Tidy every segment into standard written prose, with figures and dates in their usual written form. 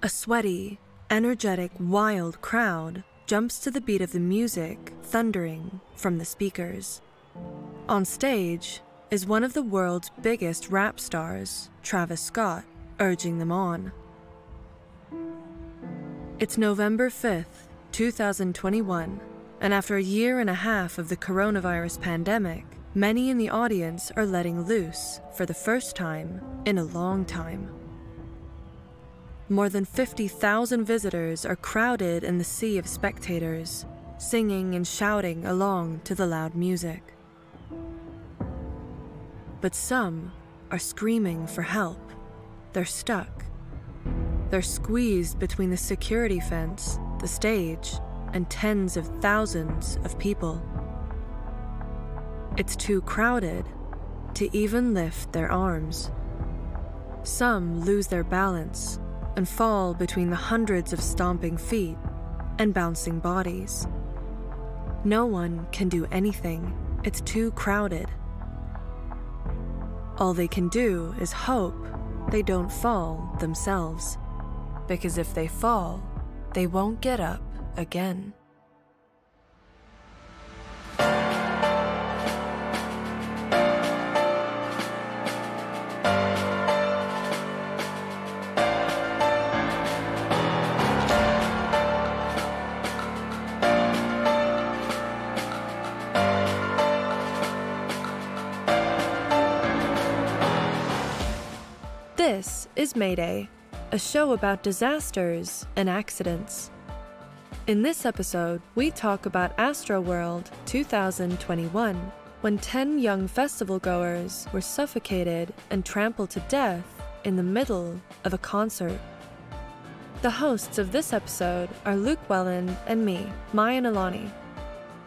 A sweaty, energetic, wild crowd jumps to the beat of the music thundering from the speakers. On stage is one of the world's biggest rap stars, Travis Scott, urging them on. It's November 5th, 2021, and after a year and a half of the coronavirus pandemic, many in the audience are letting loose for the first time in a long time. More than 50,000 visitors are crowded in the sea of spectators, singing and shouting along to the loud music. But some are screaming for help. They're stuck. They're squeezed between the security fence, the stage, and tens of thousands of people. It's too crowded to even lift their arms. Some lose their balance and fall between the hundreds of stomping feet and bouncing bodies. No one can do anything. It's too crowded. All they can do is hope they don't fall themselves, because if they fall, they won't get up again. This is Mayday, a show about disasters and accidents. In this episode, we talk about Astroworld 2021, when 10 young festival-goers were suffocated and trampled to death in the middle of a concert. The hosts of this episode are Luke Welland and me, Maya Nalani.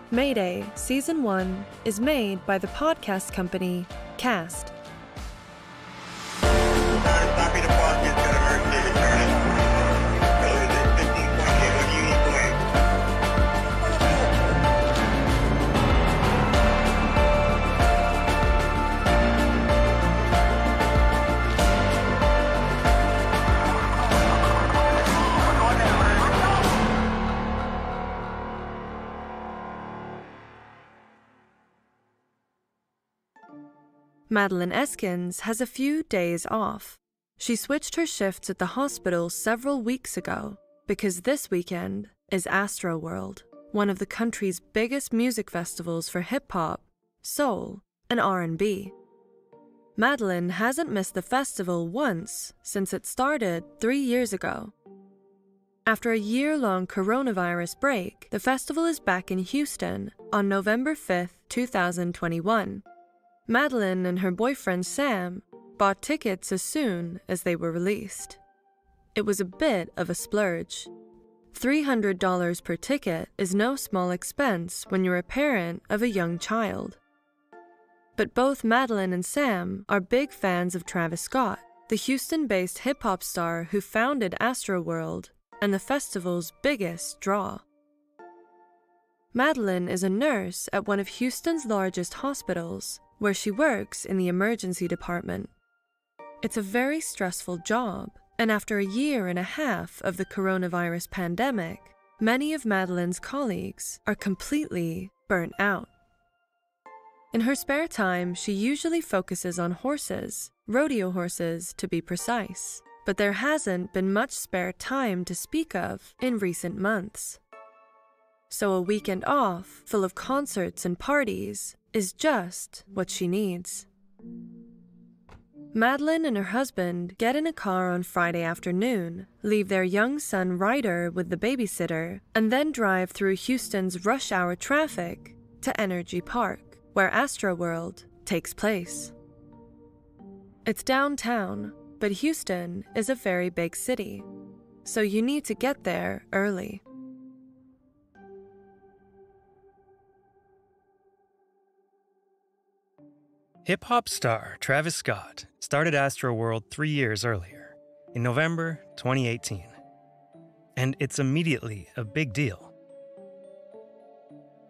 Mayday Season 1 is made by the podcast company Cast. Madeline Eskins has a few days off. She switched her shifts at the hospital several weeks ago because this weekend is Astroworld, one of the country's biggest music festivals for hip-hop, soul, and R&B. Madeline hasn't missed the festival once since it started 3 years ago. After a year-long coronavirus break, the festival is back in Houston on November 5th, 2021. Madeline and her boyfriend Sam bought tickets as soon as they were released. It was a bit of a splurge. $300 per ticket is no small expense when you're a parent of a young child. But both Madeline and Sam are big fans of Travis Scott, the Houston-based hip-hop star who founded Astroworld and the festival's biggest draw. Madeline is a nurse at one of Houston's largest hospitals, where she works in the emergency department. It's a very stressful job, and after a year and a half of the coronavirus pandemic, many of Madeline's colleagues are completely burnt out. In her spare time, she usually focuses on horses, rodeo horses to be precise, but there hasn't been much spare time to speak of in recent months. So a weekend off, full of concerts and parties, is just what she needs. Madeline and her husband get in a car on Friday afternoon, leave their young son Ryder with the babysitter, and then drive through Houston's rush hour traffic to NRG Park, where Astroworld takes place. It's downtown, but Houston is a very big city, so you need to get there early. Hip-hop star Travis Scott started Astroworld 3 years earlier, in November 2018. And it's immediately a big deal.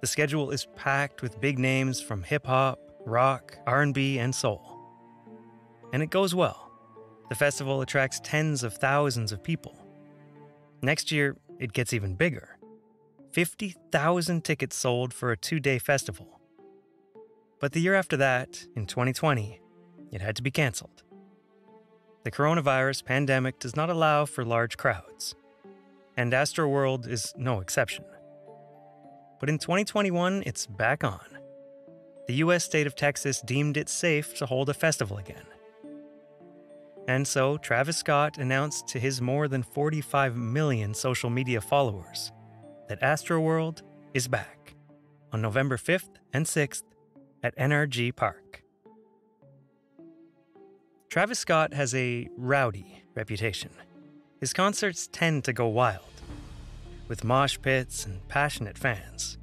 The schedule is packed with big names from hip-hop, rock, R&B, and soul. And it goes well. The festival attracts tens of thousands of people, Next year, it gets even bigger. 50,000 tickets sold for a two-day festival. But the year after that, in 2020, it had to be canceled. The coronavirus pandemic does not allow for large crowds, and Astroworld is no exception. But in 2021, it's back on. The US state of Texas deemed it safe to hold a festival again. And so, Travis Scott announced to his more than 45 million social media followers that Astroworld is back on November 5th and 6th at NRG Park. Travis Scott has a rowdy reputation. His concerts tend to go wild, with mosh pits and passionate fans.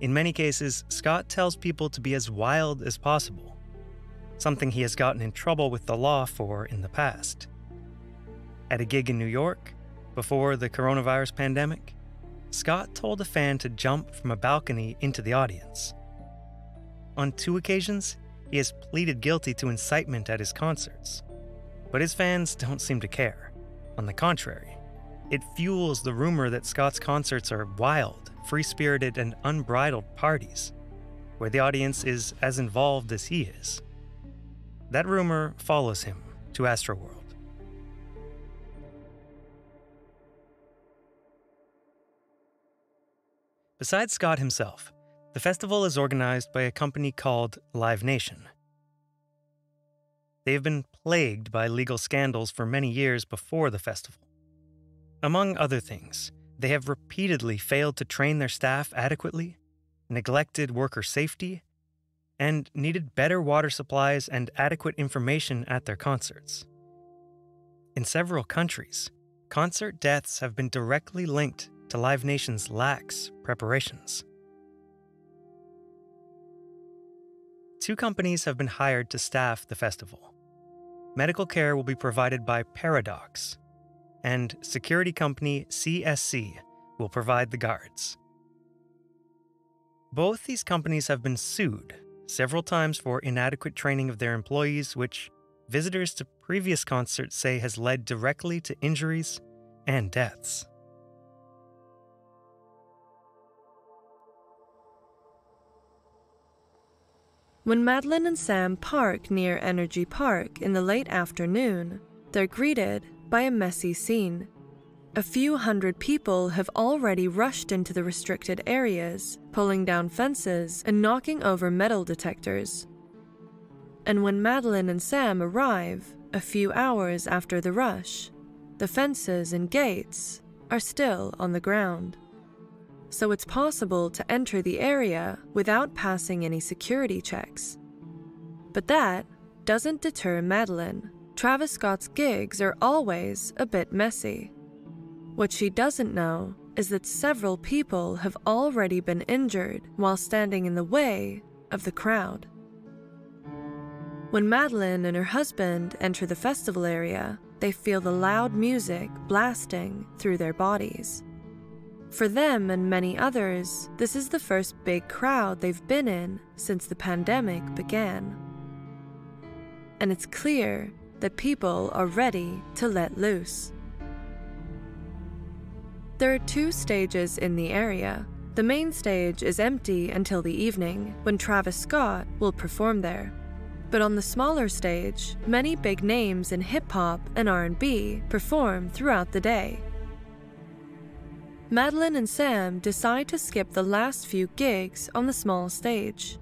In many cases, Scott tells people to be as wild as possible, something he has gotten in trouble with the law for in the past. At a gig in New York, before the coronavirus pandemic, Scott told a fan to jump from a balcony into the audience. On two occasions, he has pleaded guilty to incitement at his concerts, but his fans don't seem to care. On the contrary, it fuels the rumor that Scott's concerts are wild, free-spirited, and unbridled parties, where the audience is as involved as he is. That rumor follows him to Astroworld. Besides Scott himself, the festival is organized by a company called Live Nation. They have been plagued by legal scandals for many years before the festival. Among other things, they have repeatedly failed to train their staff adequately, neglected worker safety, and needed better water supplies and adequate information at their concerts. In several countries, concert deaths have been directly linked to Live Nation's lax preparations. Two companies have been hired to staff the festival. Medical care will be provided by Paradox, and security company CSC will provide the guards. Both these companies have been sued several times for inadequate training of their employees, which visitors to previous concerts say has led directly to injuries and deaths. When Madeline and Sam park near NRG Park in the late afternoon, they're greeted by a messy scene. A few hundred people have already rushed into the restricted areas, pulling down fences and knocking over metal detectors. And when Madeline and Sam arrive, a few hours after the rush, the fences and gates are still on the ground. So it's possible to enter the area without passing any security checks. But that doesn't deter Madeline. Travis Scott's gigs are always a bit messy. What she doesn't know is that several people have already been injured while standing in the way of the crowd. When Madeline and her husband enter the festival area, they feel the loud music blasting through their bodies. For them and many others, this is the first big crowd they've been in since the pandemic began. And it's clear that people are ready to let loose. There are two stages in the area. The main stage is empty until the evening, when Travis Scott will perform there. But on the smaller stage, many big names in hip-hop and R&B perform throughout the day. Madeline and Sam decide to skip the last few gigs on the small stage.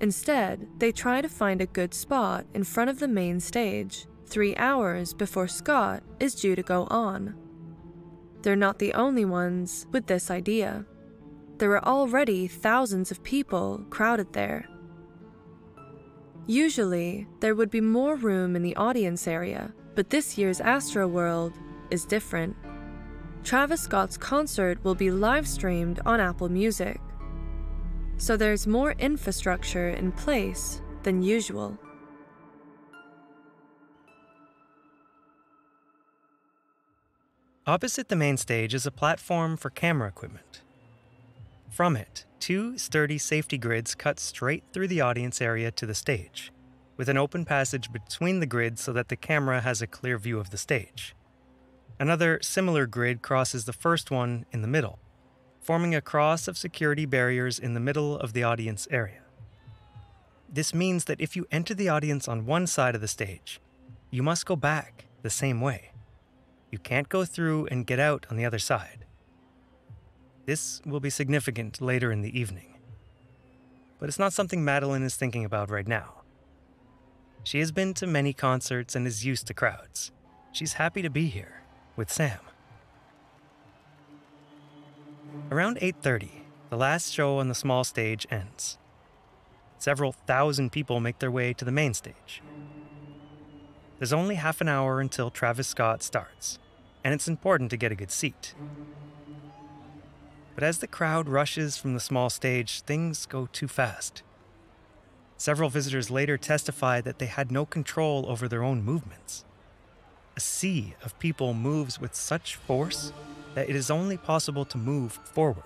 Instead, they try to find a good spot in front of the main stage, 3 hours before Scott is due to go on. They're not the only ones with this idea. There are already thousands of people crowded there. Usually, there would be more room in the audience area, but this year's Astroworld is different. Travis Scott's concert will be live-streamed on Apple Music, so there's more infrastructure in place than usual. Opposite the main stage is a platform for camera equipment. From it, two sturdy safety grids cut straight through the audience area to the stage, with an open passage between the grids so that the camera has a clear view of the stage. Another similar grid crosses the first one in the middle, forming a cross of security barriers in the middle of the audience area. This means that if you enter the audience on one side of the stage, you must go back the same way. You can't go through and get out on the other side. This will be significant later in the evening. But it's not something Madeline is thinking about right now. She has been to many concerts and is used to crowds. She's happy to be here with Sam. Around 8:30, the last show on the small stage ends. Several thousand people make their way to the main stage. There's only half an hour until Travis Scott starts, and it's important to get a good seat. But as the crowd rushes from the small stage, things go too fast. Several visitors later testified that they had no control over their own movements. A sea of people moves with such force that it is only possible to move forward.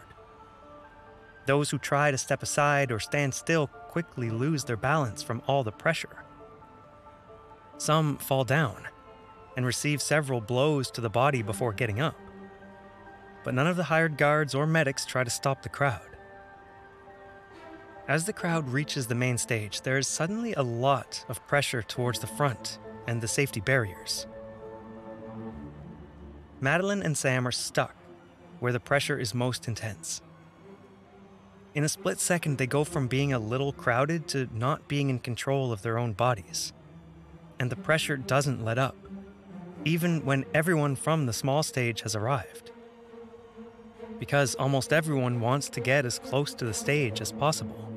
Those who try to step aside or stand still quickly lose their balance from all the pressure. Some fall down and receive several blows to the body before getting up. But none of the hired guards or medics try to stop the crowd. As the crowd reaches the main stage, there is suddenly a lot of pressure towards the front and the safety barriers. Madeline and Sam are stuck where the pressure is most intense. In a split second, they go from being a little crowded to not being in control of their own bodies. And the pressure doesn't let up, even when everyone from the small stage has arrived, because almost everyone wants to get as close to the stage as possible.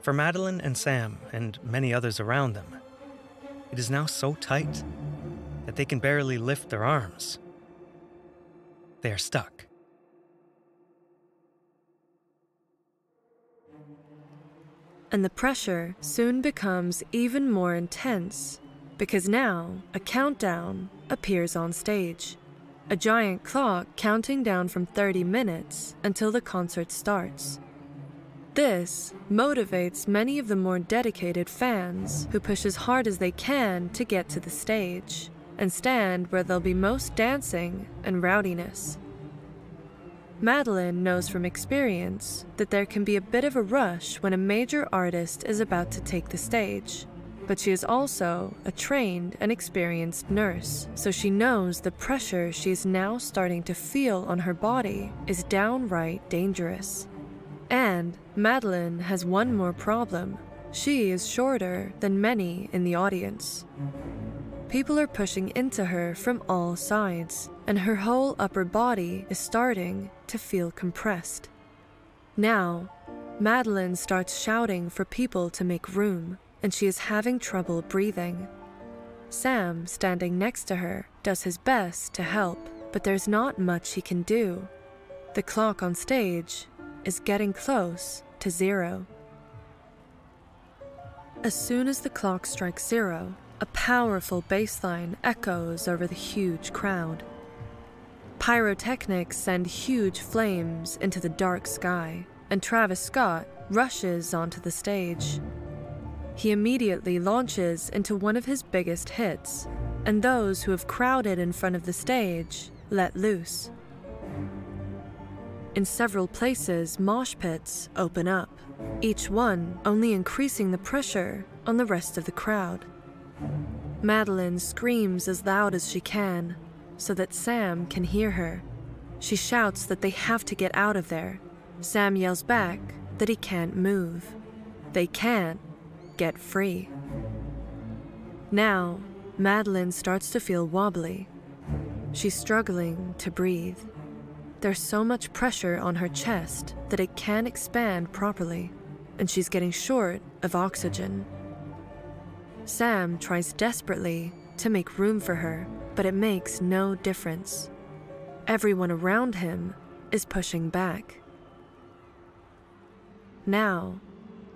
For Madeline and Sam, and many others around them, it is now so tight that they can barely lift their arms. They are stuck. And the pressure soon becomes even more intense, because now a countdown appears on stage. A giant clock counting down from 30 minutes until the concert starts. This motivates many of the more dedicated fans who push as hard as they can to get to the stage and stand where there'll be most dancing and rowdiness. Madeline knows from experience that there can be a bit of a rush when a major artist is about to take the stage. But she is also a trained and experienced nurse, so she knows the pressure she is now starting to feel on her body is downright dangerous. And Madeline has one more problem. She is shorter than many in the audience. People are pushing into her from all sides, and her whole upper body is starting to feel compressed. Now, Madeline starts shouting for people to make room, and she is having trouble breathing. Sam, standing next to her, does his best to help, but there's not much he can do. The clock on stage is getting close to zero. As soon as the clock strikes zero, a powerful bass line echoes over the huge crowd. Pyrotechnics send huge flames into the dark sky, and Travis Scott rushes onto the stage. He immediately launches into one of his biggest hits, and those who have crowded in front of the stage let loose. In several places, mosh pits open up, each one only increasing the pressure on the rest of the crowd. Madeline screams as loud as she can, so that Sam can hear her. She shouts that they have to get out of there. Sam yells back that he can't move. They can't get free. Now, Madeline starts to feel wobbly. She's struggling to breathe. There's so much pressure on her chest that it can't expand properly, and she's getting short of oxygen. Sam tries desperately to make room for her, but it makes no difference. Everyone around him is pushing back. Now,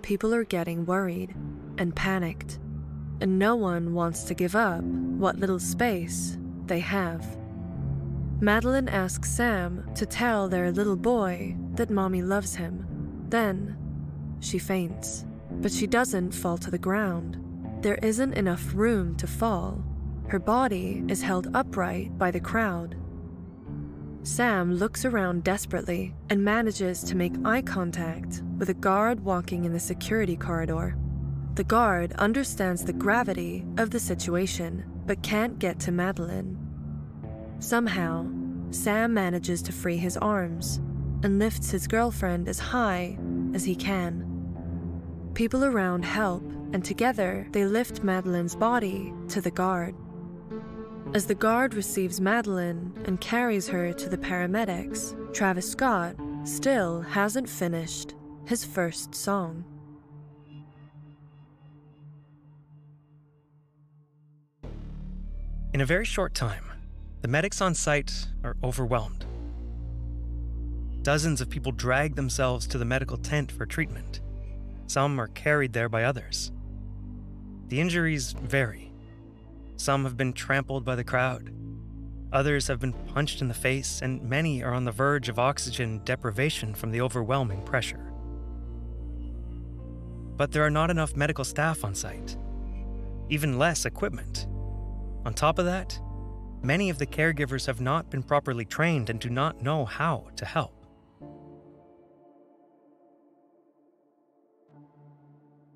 people are getting worried and panicked, and no one wants to give up what little space they have. Madeline asks Sam to tell their little boy that mommy loves him. Then she faints, but she doesn't fall to the ground. There isn't enough room to fall. Her body is held upright by the crowd. Sam looks around desperately and manages to make eye contact with a guard walking in the security corridor. The guard understands the gravity of the situation, but can't get to Madeline. Somehow, Sam manages to free his arms and lifts his girlfriend as high as he can. People around help, and together they lift Madeline's body to the guard. As the guard receives Madeline and carries her to the paramedics, Travis Scott still hasn't finished his first song. In a very short time, the medics on site are overwhelmed. Dozens of people drag themselves to the medical tent for treatment. Some are carried there by others. The injuries vary. Some have been trampled by the crowd. Others have been punched in the face, and many are on the verge of oxygen deprivation from the overwhelming pressure. But there are not enough medical staff on site, even less equipment. On top of that, many of the caregivers have not been properly trained and do not know how to help.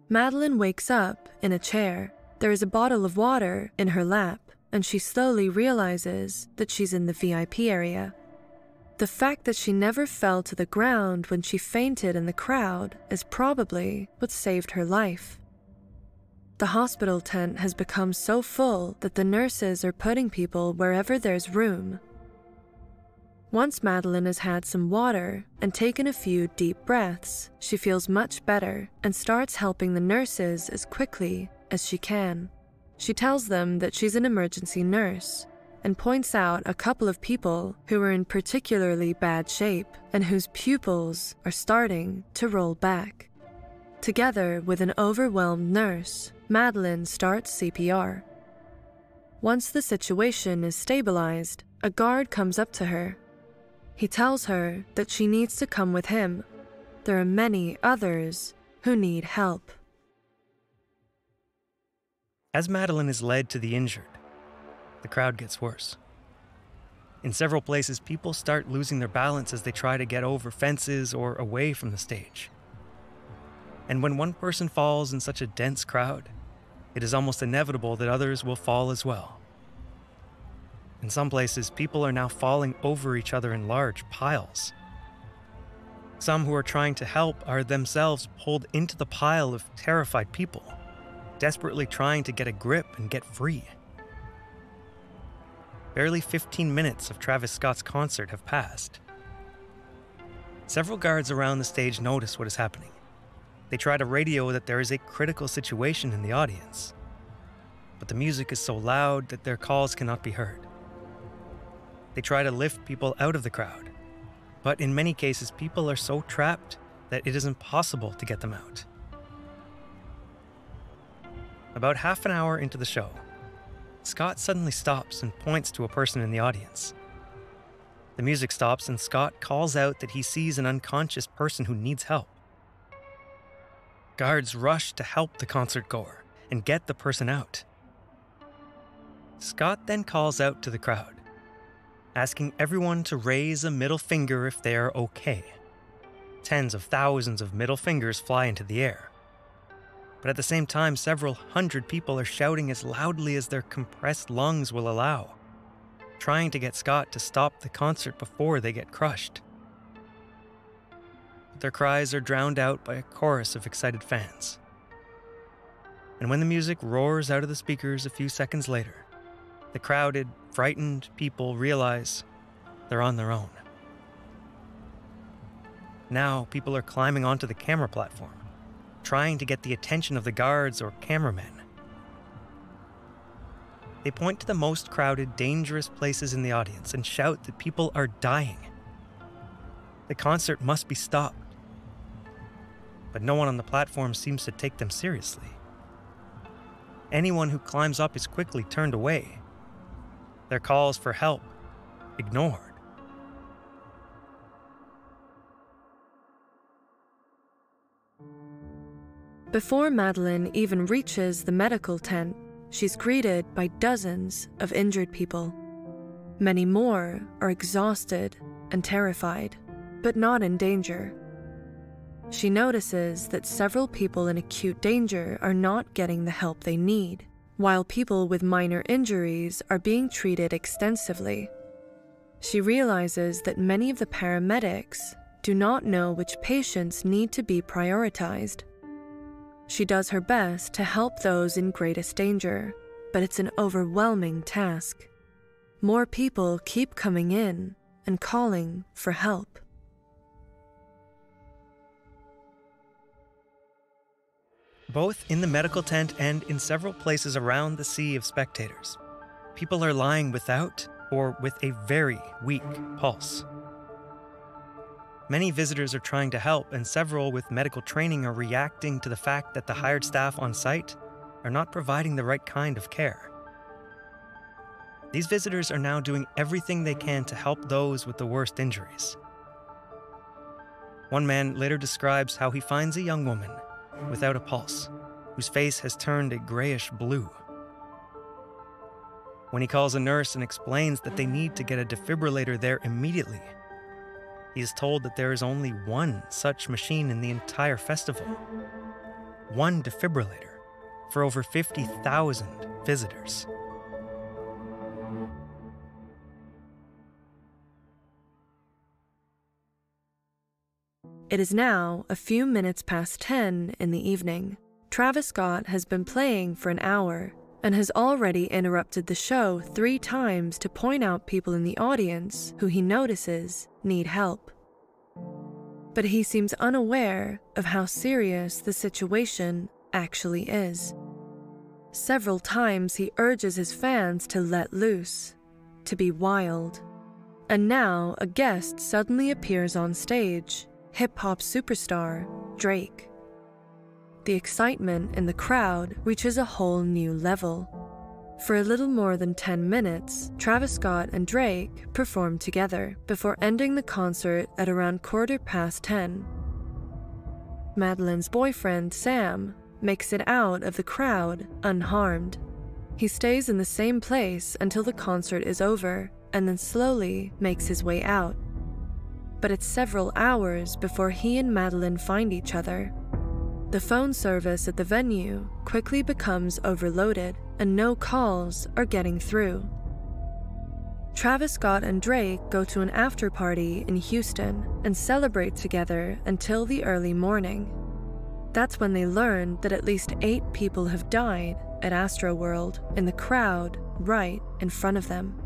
Madeline wakes up in a chair. There is a bottle of water in her lap, and she slowly realizes that she's in the VIP area. The fact that she never fell to the ground when she fainted in the crowd is probably what saved her life. The hospital tent has become so full that the nurses are putting people wherever there's room. Once Madeline has had some water and taken a few deep breaths, she feels much better and starts helping the nurses as quickly as she can. She tells them that she's an emergency nurse and points out a couple of people who are in particularly bad shape and whose pupils are starting to roll back. Together with an overwhelmed nurse, Madeline starts CPR. Once the situation is stabilized, a guard comes up to her. He tells her that she needs to come with him. There are many others who need help. As Madeline is led to the injured, the crowd gets worse. In several places, people start losing their balance as they try to get over fences or away from the stage. And when one person falls in such a dense crowd, it is almost inevitable that others will fall as well. In some places, people are now falling over each other in large piles. Some who are trying to help are themselves pulled into the pile of terrified people, desperately trying to get a grip and get free. Barely 15 minutes of Travis Scott's concert have passed. Several guards around the stage notice what is happening. They try to radio that there is a critical situation in the audience, but the music is so loud that their calls cannot be heard. They try to lift people out of the crowd, but in many cases, people are so trapped that it is impossible to get them out. About half an hour into the show, Scott suddenly stops and points to a person in the audience. The music stops and Scott calls out that he sees an unconscious person who needs help. Guards rush to help the concertgoer and get the person out. Scott then calls out to the crowd, asking everyone to raise a middle finger if they are okay. Tens of thousands of middle fingers fly into the air. But at the same time, several hundred people are shouting as loudly as their compressed lungs will allow, trying to get Scott to stop the concert before they get crushed. Their cries are drowned out by a chorus of excited fans. And when the music roars out of the speakers a few seconds later, the crowded, frightened people realize they're on their own. Now people are climbing onto the camera platform, trying to get the attention of the guards or cameramen. They point to the most crowded, dangerous places in the audience and shout that people are dying. The concert must be stopped. But no one on the platform seems to take them seriously. Anyone who climbs up is quickly turned away. Their calls for help ignored. Before Madeline even reaches the medical tent, she's greeted by dozens of injured people. Many more are exhausted and terrified, but not in danger. She notices that several people in acute danger are not getting the help they need, while people with minor injuries are being treated extensively. She realizes that many of the paramedics do not know which patients need to be prioritized. She does her best to help those in greatest danger, but it's an overwhelming task. More people keep coming in and calling for help. Both in the medical tent and in several places around the sea of spectators, people are lying without or with a very weak pulse. Many visitors are trying to help, and several with medical training are reacting to the fact that the hired staff on site are not providing the right kind of care. These visitors are now doing everything they can to help those with the worst injuries. One man later describes how he finds a young woman without a pulse, whose face has turned a grayish blue. When he calls a nurse and explains that they need to get a defibrillator there immediately, he is told that there is only one such machine in the entire festival. One defibrillator for over 50,000 visitors. It is now a few minutes past 10 in the evening. Travis Scott has been playing for an hour and has already interrupted the show 3 times to point out people in the audience who he notices need help. But he seems unaware of how serious the situation actually is. Several times he urges his fans to let loose, to be wild. And now a guest suddenly appears on stage. Hip-hop superstar, Drake. The excitement in the crowd reaches a whole new level. For a little more than 10 minutes, Travis Scott and Drake perform together before ending the concert at around 10:15. Madeline's boyfriend, Sam, makes it out of the crowd unharmed. He stays in the same place until the concert is over and then slowly makes his way out. But it's several hours before he and Madeline find each other. The phone service at the venue quickly becomes overloaded, and no calls are getting through. Travis Scott and Drake go to an after-party in Houston and celebrate together until the early morning. That's when they learn that at least 8 people have died at Astroworld in the crowd right in front of them.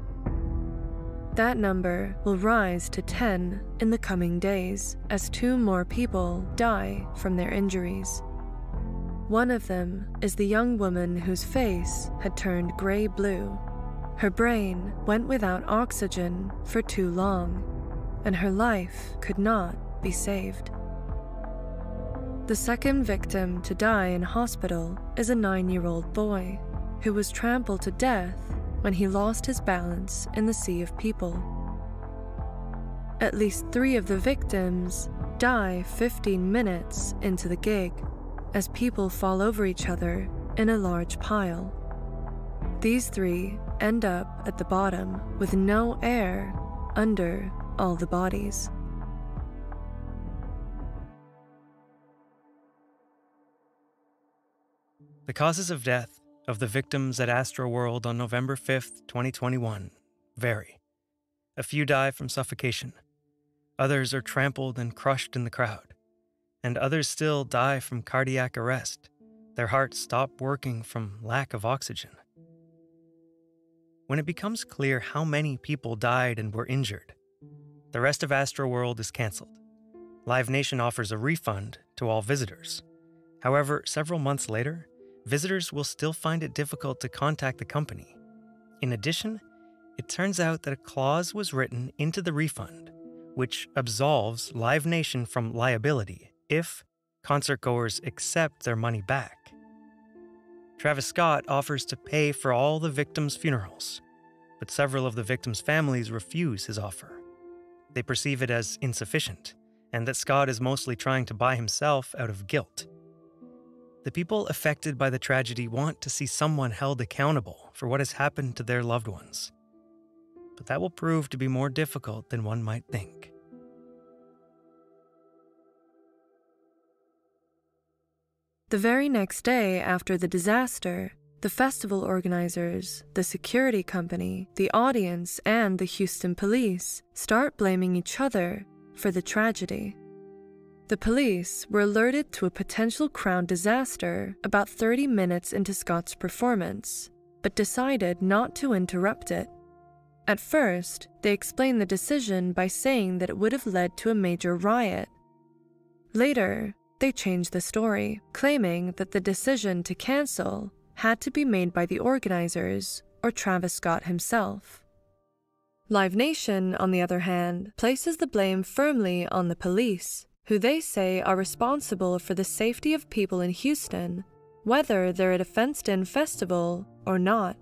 That number will rise to 10 in the coming days, as 2 more people die from their injuries. One of them is the young woman whose face had turned gray-blue. Her brain went without oxygen for too long, and her life could not be saved. The second victim to die in hospital is a 9-year-old boy who was trampled to death when he lost his balance in the sea of people. At least 3 of the victims die 15 minutes into the gig, as people fall over each other in a large pile. These 3 end up at the bottom with no air under all the bodies. The causes of death of the victims at Astroworld on November 5th, 2021, vary. A few die from suffocation, others are trampled and crushed in the crowd, and others still die from cardiac arrest. Their hearts stop working from lack of oxygen. When it becomes clear how many people died and were injured, the rest of Astroworld is canceled. Live Nation offers a refund to all visitors. However, several months later, visitors will still find it difficult to contact the company. In addition, it turns out that a clause was written into the refund, which absolves Live Nation from liability if concertgoers accept their money back. Travis Scott offers to pay for all the victims' funerals, but several of the victims' families refuse his offer. They perceive it as insufficient, and that Scott is mostly trying to buy himself out of guilt. The people affected by the tragedy want to see someone held accountable for what has happened to their loved ones. But that will prove to be more difficult than one might think. The very next day after the disaster, the festival organizers, the security company, the audience, and the Houston police start blaming each other for the tragedy. The police were alerted to a potential crown disaster about 30 minutes into Scott's performance, but decided not to interrupt it. At first, they explained the decision by saying that it would have led to a major riot. Later, they changed the story, claiming that the decision to cancel had to be made by the organizers or Travis Scott himself. Live Nation, on the other hand, places the blame firmly on the police, who they say are responsible for the safety of people in Houston, whether they're at a fenced-in festival or not.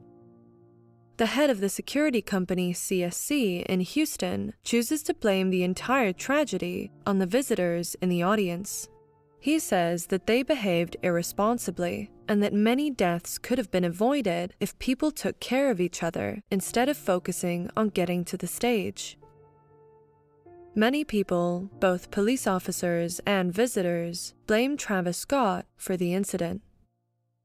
The head of the security company CSC in Houston chooses to blame the entire tragedy on the visitors in the audience. He says that they behaved irresponsibly and that many deaths could have been avoided if people took care of each other instead of focusing on getting to the stage. Many people, both police officers and visitors, blame Travis Scott for the incident.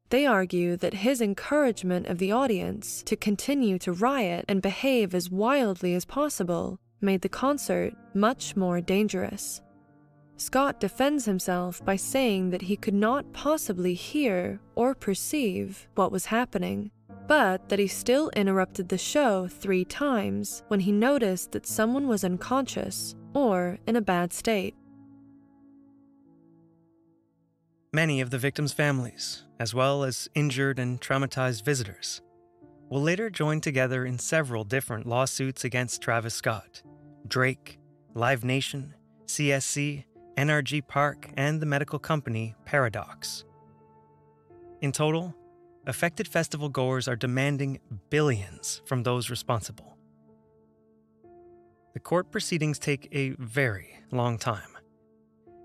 They argue that his encouragement of the audience to continue to riot and behave as wildly as possible made the concert much more dangerous. Scott defends himself by saying that he could not possibly hear or perceive what was happening, but that he still interrupted the show 3 times when he noticed that someone was unconscious or in a bad state. Many of the victims' families, as well as injured and traumatized visitors, will later join together in several different lawsuits against Travis Scott, Drake, Live Nation, CSC, NRG Park, and the medical company Paradox. In total, affected festival goers are demanding billions from those responsible. The court proceedings take a very long time.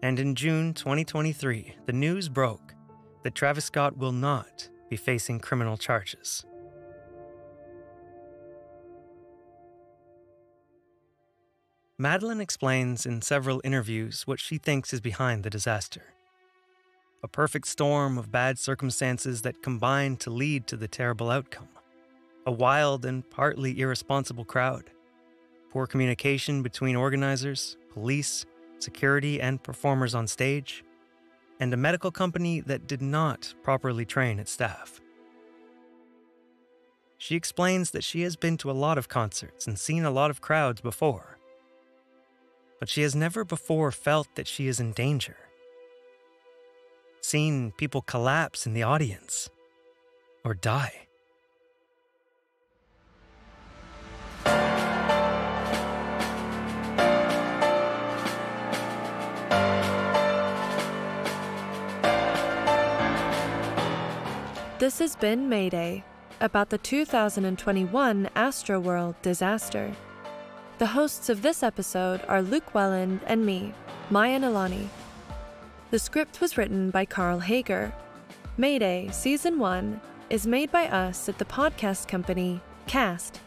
And in June 2023, the news broke that Travis Scott will not be facing criminal charges. Madeline explains in several interviews what she thinks is behind the disaster. A perfect storm of bad circumstances that combined to lead to the terrible outcome. A wild and partly irresponsible crowd. Poor communication between organizers, police, security, and performers on stage. And a medical company that did not properly train its staff. She explains that she has been to a lot of concerts and seen a lot of crowds before. But she has never before felt that she is in danger. Seen people collapse in the audience or die. This has been Mayday, about the 2021 Astroworld disaster. The hosts of this episode are Luke Welland and me, Maya Nalani. The script was written by Carl Haeger. Mayday Season 1 is made by us at the podcast company Cast.